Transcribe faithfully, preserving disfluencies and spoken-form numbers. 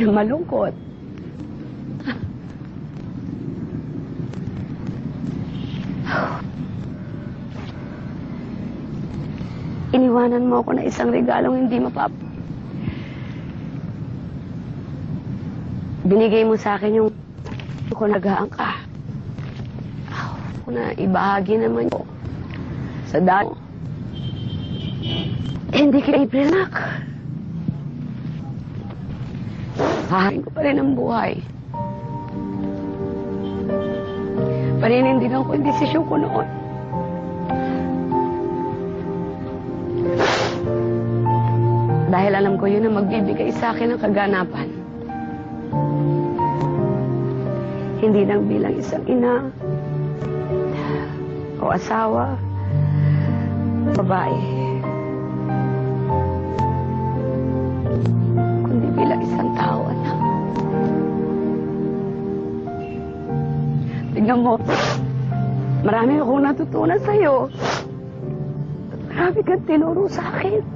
Malungkot. Iniwanan mo ako na isang regalong hindi mapap... Binigay mo sa akin yung... Kung nagaang ka. Kung na ibahagi naman ko sa dahil. Hindi kita iprinak. Hahain ko pa rin ang buhay. Paninindihan ko yung desisyon ko noon. Dahil alam ko yun na magbibigay sa akin ng kaganapan. Hindi lang bilang isang ina o asawa, babae. Kundi bilang isang tao, anak. Tingnan mo, marami akong natutunan sa'yo. Marami kang tinuro sa akin.